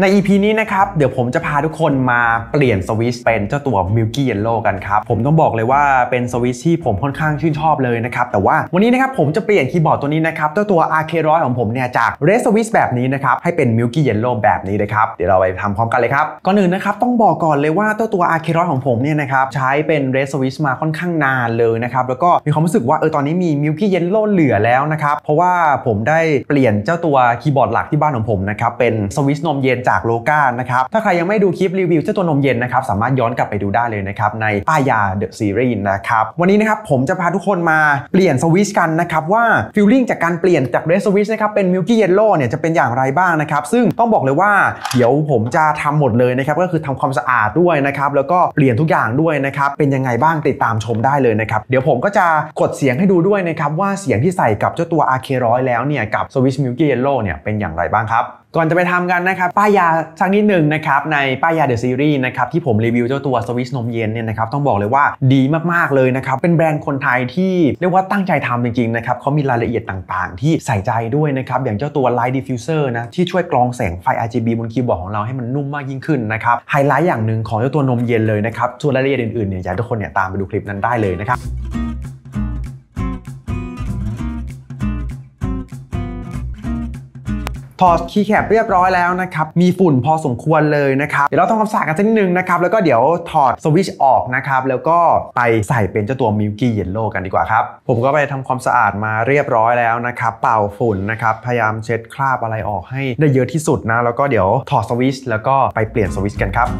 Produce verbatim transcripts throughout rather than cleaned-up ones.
ใน อี พี นี้นะครับเดี๋ยวผมจะพาทุกคนมาเปลี่ยนสวิตช์เป็นเจ้าตัว Milky Yellow กันครับผมต้องบอกเลยว่าเป็นสวิตช์ที่ผมค่อนข้างชื่นชอบเลยนะครับแต่ว่าวันนี้นะครับผมจะเปลี่ยนคีย์บอร์ดตัวนี้นะครับเจ้าตัว อาร์ เค หนึ่งร้อย ของผมเนี่ยจาก Red Switch แบบนี้นะครับให้เป็น Milky Yellow แบบนี้นะครับเดี๋ยวเราไปทำพร้อมกันเลยครับก่อนอื่นนะครับต้องบอกก่อนเลยว่าเจ้าตัว อาร์ เค หนึ่งร้อย ของผมเนี่ยนะครับใช้เป็น Red Switch มาค่อนข้างนานเลยนะครับแล้วก็มีความรู้สึกว่าเออตอนนี้มี Milky Yellow เหลือแล้วนะครับเพราะว่าผมได้เปลี่ยนเจ้าตัวคีย์บอร์ดหลักที่บ้านของผมนะครับเป็นสวิตช์นมเย็นจากโลก้านะครับถ้าใครยังไม่ดูคลิปรีวิวเจ้าตัวนมเย็นนะครับสามารถย้อนกลับไปดูได้เลยนะครับในป้ายาเดอะซีรีส์นะครับวันนี้นะครับผมจะพาทุกคนมาเปลี่ยนสวิตช์กันนะครับว่าฟีลลิ่งจากการเปลี่ยนจากเรดสวิตช์นะครับเป็นมิลกี้เยลโล่เนี่ยจะเป็นอย่างไรบ้างนะครับซึ่งต้องบอกเลยว่าเดี๋ยวผมจะทำหมดเลยนะครับก็คือทำความสะอาดด้วยนะครับแล้วก็เปลี่ยนทุกอย่างด้วยนะครับเป็นยังไงบ้างติดตามชมได้เลยนะครับเดี๋ยวผมก็จะกดเสียงให้ดูด้วยนะครับว่าเสียงที่ใส่กับเจ้าตัว อาร์ เค หนึ่งร้อย แล้วเนี่ยกับสวิตช์มิลกี้เยลโล่เนี่ยเป็นอย่างไรบ้างครับก่อนจะไปทำกันนะครับป้ายยาสักนิดหนึ่งนะครับในป้ายยาเดอะซีรีส์นะครับที่ผมรีวิวเจ้าตัวสวิตช์นมเย็นเนี่ยนะครับต้องบอกเลยว่าดีมากๆเลยนะครับเป็นแบรนด์คนไทยที่เรียกว่าตั้งใจทำจริงๆนะครับเขามีรายละเอียดต่างๆที่ใส่ใจด้วยนะครับอย่างเจ้าตัว Light Diffuser นะที่ช่วยกรองแสงไฟ อาร์ จี บี บนคีย์บอร์ดของเราให้มันนุ่มมากยิ่งขึ้นนะครับไฮไลท์อย่างหนึ่งของเจ้าตัวนมเย็นเลยนะครับส่วนรายละเอียดอื่นๆเนี่ยอยากให้ทุกคนเนี่ยตามไปดูคลิปนั้นได้เลยนะครับถอด Keycap เรียบร้อยแล้วนะครับมีฝุ่นพอสมควรเลยนะครับเดี๋ยวเราต้องทำความสะอาดกันสักนิดนึงนะครับแล้วก็เดี๋ยวถอดสวิตช์ออกนะครับแล้วก็ไปใส่เป็นเจ้าตัว Milky Yellow กันดีกว่าครับผมก็ไปทำความสะอาดมาเรียบร้อยแล้วนะครับเป่าฝุ่นนะครับพยายามเช็ดคราบอะไรออกให้ได้เยอะที่สุดนะแล้วก็เดี๋ยวถอดสวิตช์แล้วก็ไปเปลี่ยนสวิตช์กันครับ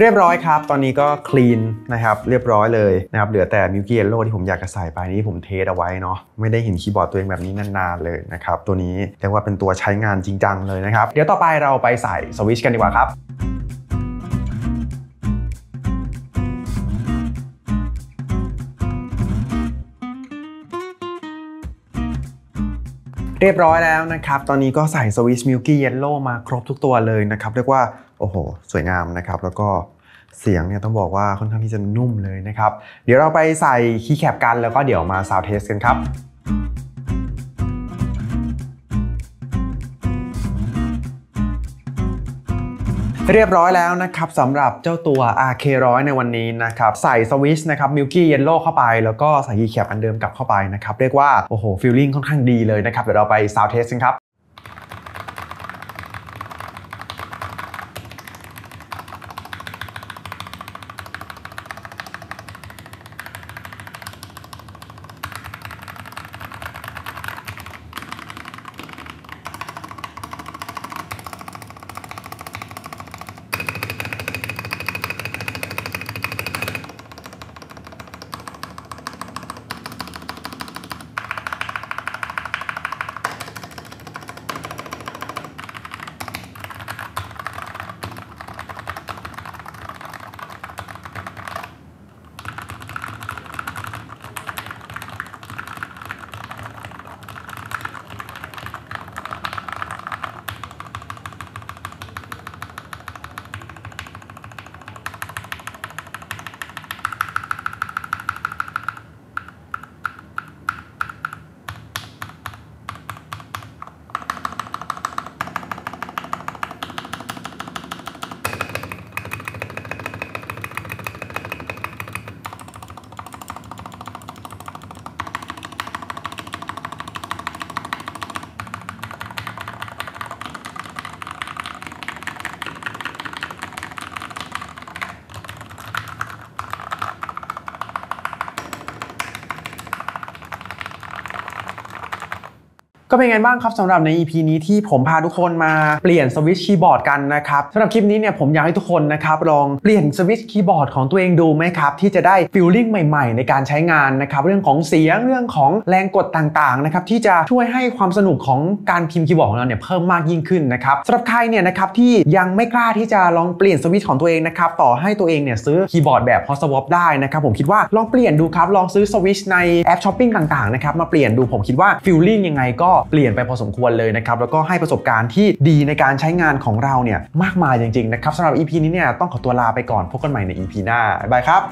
เรียบร้อยครับตอนนี้ก็คลีนนะครับเรียบร้อยเลยนะครับเหลือแต่ Milky Yellow ที่ผมอยากจะใส่ไปนี่ผมเทสเอาไว้เนาะไม่ได้เห็นคีย์บอร์ดตัวเองแบบนี้นานๆเลยนะครับตัวนี้เรียกว่าเป็นตัวใช้งานจริงจังเลยนะครับเดี๋ยวต่อไปเราไปใส่สวิตช์กันดีกว่าครับเรียบร้อยแล้วนะครับตอนนี้ก็ใส่สวิตช์ Milky Yellow มาครบทุกตัวเลยนะครับเรียกว่าโอ้โหสวยงามนะครับแล้วก็เสียงเนี่ยต้องบอกว่าค่อนข้างที่จะนุ่มเลยนะครับเดี๋ยวเราไปใส่ Keycap กันแล้วก็เดี๋ยวมาซาวด์เทสกันครับเรียบร้อยแล้วนะครับสำหรับเจ้าตัว อาร์ เค หนึ่งร้อย ในวันนี้นะครับใส่สวิตช์นะครับ Milky Yellow เข้าไปแล้วก็ใส่ Keycap อันเดิมกลับเข้าไปนะครับเรียกว่าโอ้โหฟีลลิ่งค่อนข้างดีเลยนะครับเดี๋ยวเราไปซาวด์เทสกันครับก็เป็นไงบ้างครับสำหรับใน อี พี นี้ที่ผมพาทุกคนมาเปลี่ยนสวิตช์คีย์บอร์ดกันนะครับสำหรับคลิปนี้เนี่ยผมอยากให้ทุกคนนะครับลองเปลี่ยนสวิตช์คีย์บอร์ดของตัวเองดูไหมครับที่จะได้ฟีลลิ่งใหม่ๆในการใช้งานนะครับเรื่องของเสียงเรื่องของแรงกดต่างๆนะครับที่จะช่วยให้ความสนุกของการพิมพ์คีย์บอร์ดของเราเนี่ยเพิ่มมากยิ่งขึ้นนะครับสำหรับใครเนี่ยนะครับที่ยังไม่กล้าที่จะลองเปลี่ยนสวิตช์ของตัวเองนะครับต่อให้ตัวเองเนี่ยซื้อคีย์บอร์ดแบบ Hot Swap ได้นะครับผมคิดว่าลองเปลี่ยนดูครับลองซื้อสวิตช์ในแอปช้อปปิ้งต่างๆนะครับมาเปลี่ยนดูผมคิดว่าฟีลลิ่งยังไงก็เปลี่ยนไปพอสมควรเลยนะครับแล้วก็ให้ประสบการณ์ที่ดีในการใช้งานของเราเนี่ยมากมายจริงๆนะครับสำหรับ อี พี นี้เนี่ยต้องขอตัวลาไปก่อนพบกันใหม่ใน อี พี หน้าบ๊ายบายครับ